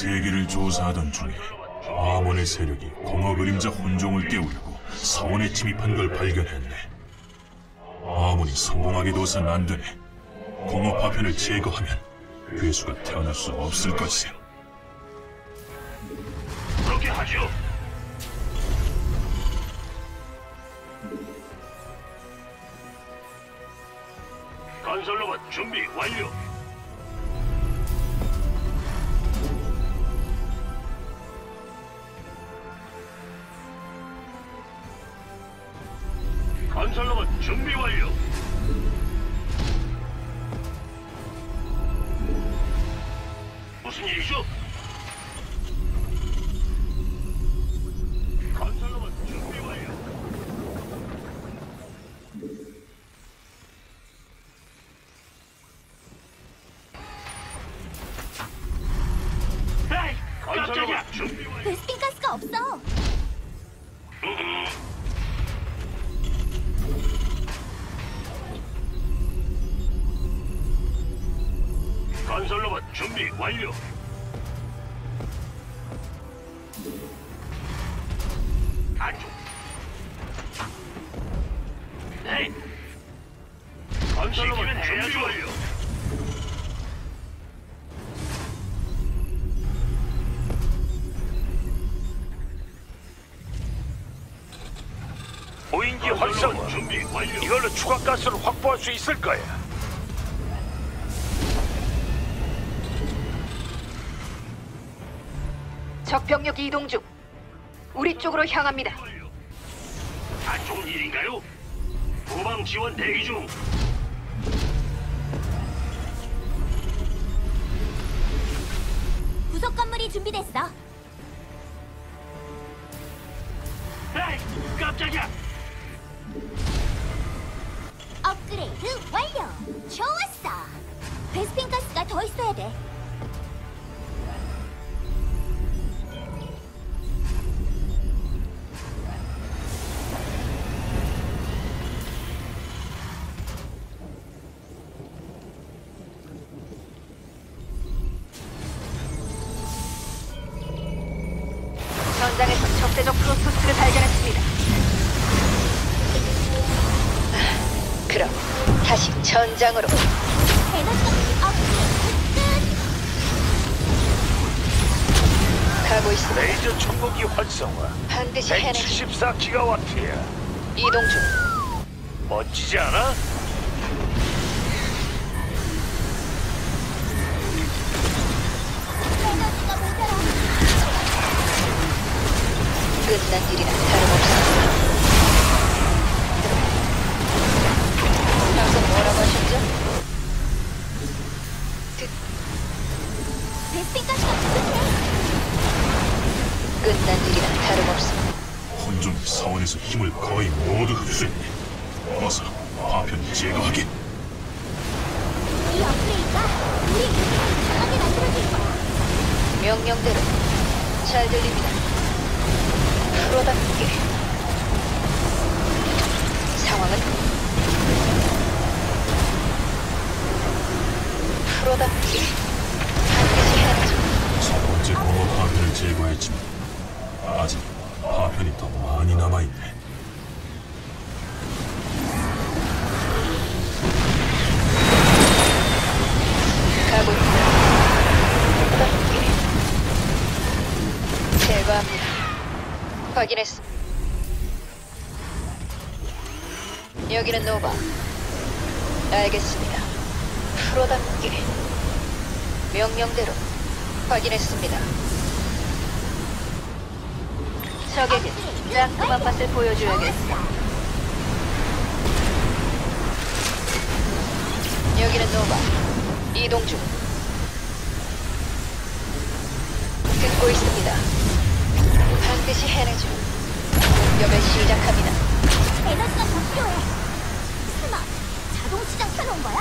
세계를 조사하던 중에 아몬의 세력이 공허 그림자 혼종을 깨우려고 사원에 침입한 걸 발견했네. 아몬이 성공하게 둬선 안 되네. 공허 파편을 제거하면 괴수가 태어날 수 없을 것이. 그렇게 하죠. 건설로봇 준비 완료. 건설로봇 준비 완료. 무슨 일이죠? 건설로봇 준비 완료. 에이, 건설로봇 준비 완료. 베스틴 가스가 없어. 건설로봇 준비 완료. 안쪽. 네. 건설로봇 준비 완료. 오인기 활성화. 준비 완료. 이걸로 추가 가스를 확보할 수 있을 거야. 적병력 이동 중. 우리 쪽으로 향합니다. 안 좋은 일인가요? 후방 지원 대기 중. 부속 건물이 준비됐어. 에이, 깜짝이야. 업그레이드 완료. 좋았어. 베스핀 가스가 더 있어야 돼. 현장에서 적대적 프로토스를 발견했습니다. 그럼 다시 전장으로. 가고 있습니다. 레이저 증폭기 활성화. 반드시 해내. 174기가와트야. 이동 중. 멋지지 않아? 끝난 일이나 다름없습니다. 방금 뭐라고 하셨죠? 베스핀가스가 부족해. 끝난 일이나 다름없습니다. 혼종이 사원에서 힘을 거의 모두 흡수했네. 어서 파편을 제거하게. 이 업그레이드가 우리 기술을 강하게 만들어줄 거야. 명령대로. 잘 들립니다. 프로답게. 상황은 프로답게 반드시 해야죠. 첫 번째 공허 파편을 제거했지만 아직 파편이 더 많이 남아있네. 가고 있다. 프로답게 제거합니다. 확인했어. 여기는 노바. 알겠습니다. 프로답게. 명령대로. 확인했습니다. 적에게 따끔한 맛을 보여줘야겠어. 여기는 노바. 이동 중. 듣고 있습니다. 반드시 해내죠. 공격을 시작합니다. 에너지가 더 필요해. 설마 자동 시장 켜놓은 거야?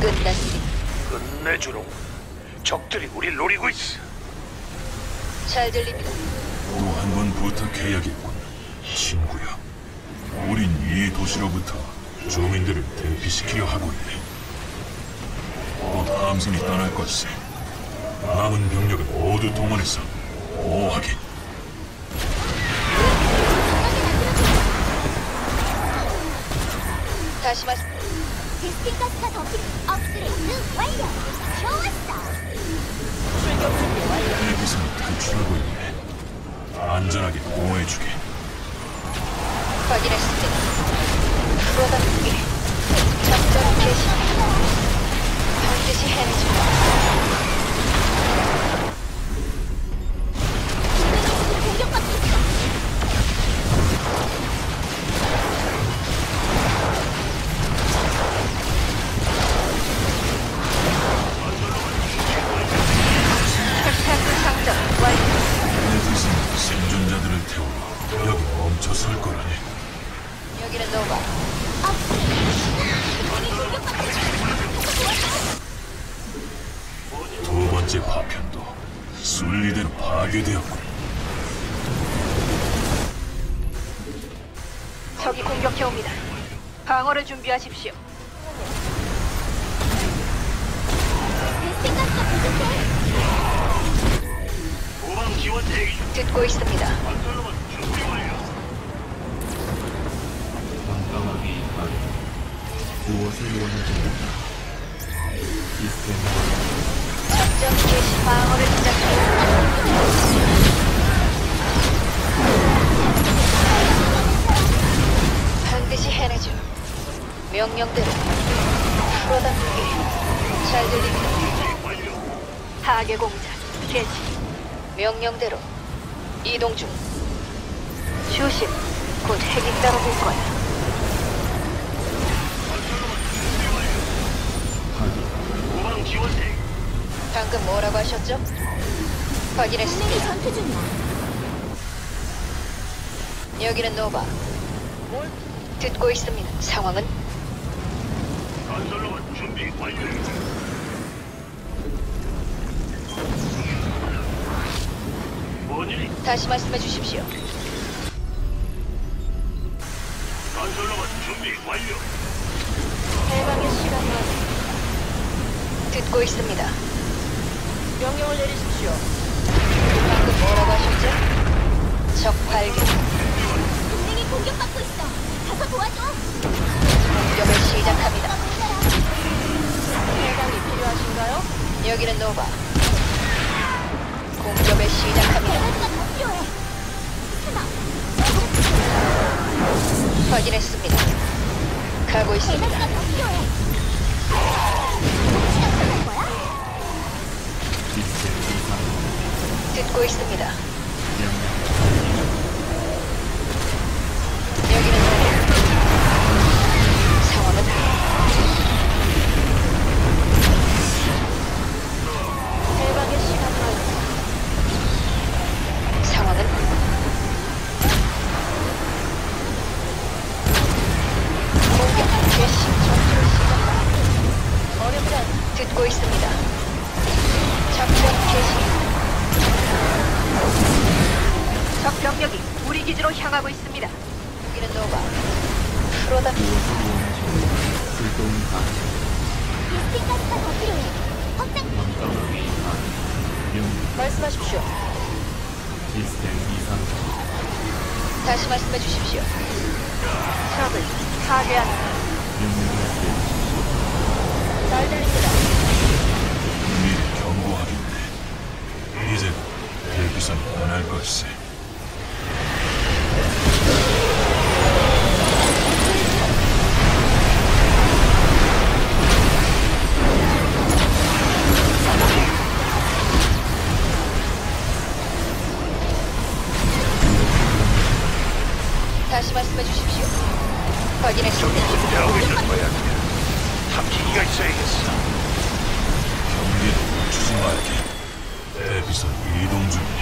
끝났습니다. 끝내주로. 적들이 우릴 노리고 있어. 잘 들립니다. 또 한 번 부탁해야겠군, 친구야. 우린 이 도시로부터 주민들을 대피시키려 하고 있네. 곧 함선이 떠날 것이지. 남은 병력은 모두 동원해서 보호하기. 다시 말씀. 디스핀가스가 덮인 업그레이드 완료. 좋았어. 출격 준비 완료. 여기서는 탈출하고 있네. 안전하게 보호해주게. 확인했을 때 프로답게 작전 개시. 반드시 해내줘. 적이 공격해옵니다. 방어를 준비하십시오. 듣고 있습니다. 작전 개시. 방어를 시작합니다. 반드시 해내죠. 명령대로. 프로답게. 잘 들립니다. 파괴 공작 개시. 명령대로. 이동 중. 조심. 곧 핵이 따라올 거야. 방금 뭐라고 하셨죠? 확인했습니다. 전투 중이야. 여기는 노바. 듣고 있습니다. 상황은? 건설로봇 준비 완료. 뭐니? 다시 말씀해 주십시오. 건설로봇 준비 완료. 해방의 시간만. 듣고 있습니다. 명령을 내리십시오. 방금 뭐라고 하셨죠? 적 발견. 동맹이 공격받고 있어. 가서 도와줘. 공격을 시작합니다. 해방이 필요하신가요? 여기는 노바. 공격을 시작합니다. 에너지가 더 필요해. 하나. 확인했습니다. 가고 있습니다. 에너지가 더 필요해. 혹시나 끝날 거야? 듣고 있습니다. 여기는 노바. 듣고 있습니다. 작전 개시. 적 병력이 우리 기지로 향하고 있습니다. 여기는 노바. 프로다. 말씀하십시오. 다시 말씀해 주십시오. 적을 파괴한다. 잘 들립니다. 경고하겠네. 이제 대기선 원할 걸세. 다시 말씀해 주십시오. 확인했습니다. 저기 있는 거야. 탐지기가 있어야겠어. 주지 말게. 대비선 이동 중이네.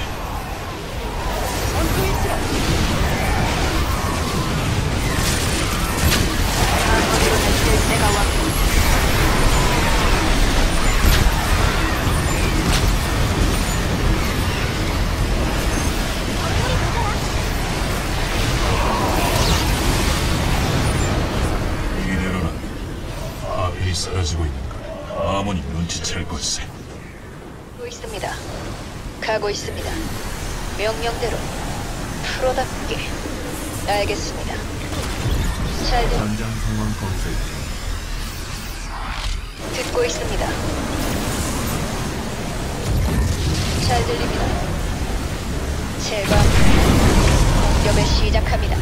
아무리로 해줄 때가 왔군. 이대로는 아필이 사라지고 있는 걸 아몬이 눈치챌 걸세. 있습니다. 가고 있습니다. 명령대로 프로답게. 알겠습니다. 잘 전장 상황 검색. 듣고 있습니다. 잘 들립니다. 제가 공격을 시작합니다.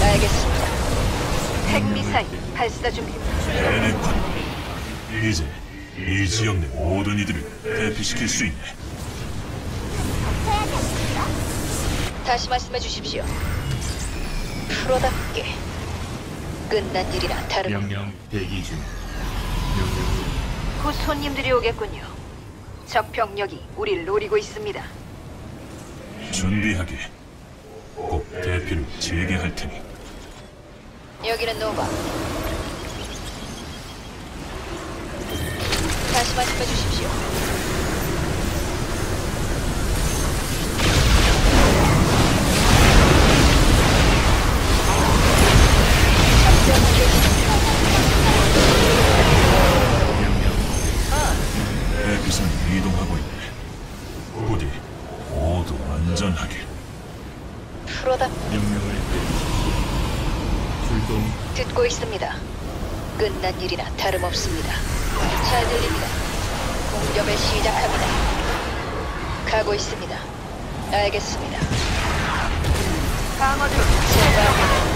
알겠습니다. 핵미사일 발사 준비. 이제 이 지역 내 모든 이들을 대피시킬 수 있네. 다시 말씀해 주십시오. 프로답게. 끝난 일이라 다름. 명령 대기 중. 곧 손님들이 오겠군요. 적 병력이 우리를 노리고 있습니다. 준비하게. 꼭 대피를 재개할 테니. 여기는 노바. 다시 말씀해 주십시오. 대피선 이동하고 있네. 부디 모두 안전하게. 명령을 내리십시오. 출동. 듣고 있습니다. 끝난 일이나 다름없습니다. 잘 들립니다. 공격을 시작합니다. 가고 있습니다. 알겠습니다. 방어드로 제발.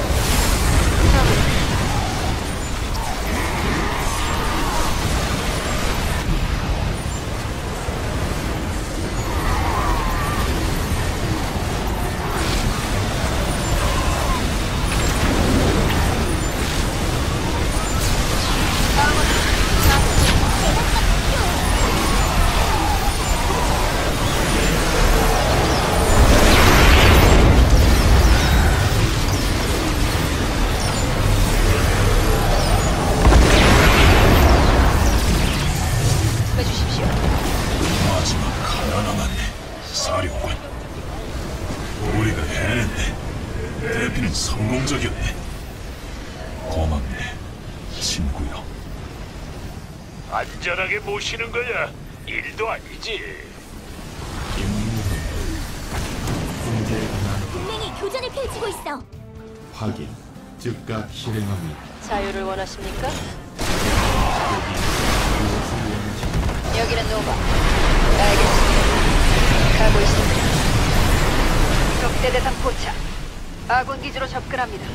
안전하게 모시는 거야. 일도 아니지. 분명히 교전을 펼치고 있어. 확인. 즉각 실행합니다. 자유를 원하십니까? 여기는 노바. 알겠습니다. 가고 있습니다. 적대 대상 포착. 아군 기지로 접근합니다.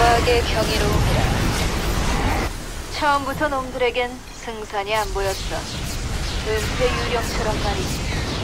과학의 경이로움이라. 처음부터 놈들에겐 승산이 안 보였어. 은폐 유령처럼 말이지.